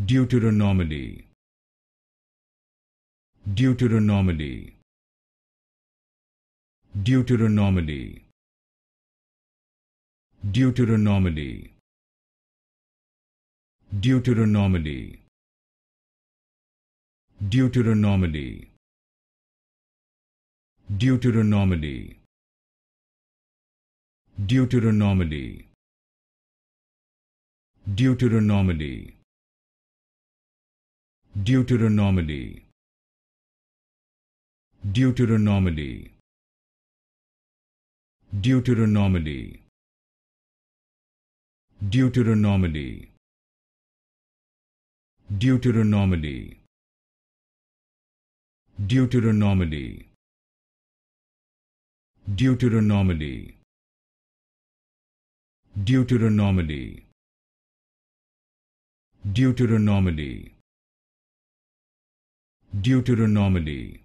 Deuteranomaly. Deuteranomaly. Deuteranomaly. Deuteranomaly. Deuteranomaly. Deuteranomaly. Deuteranomaly. Deuteranomaly. Deuteranomaly. Deuteranomaly. Deuteranomaly. Deuteranomaly. Deuteranomaly. Deuteranomaly. Deuteranomaly. Deuteranomaly. Deuteranomaly. Deuteranomaly. Deuteranomaly.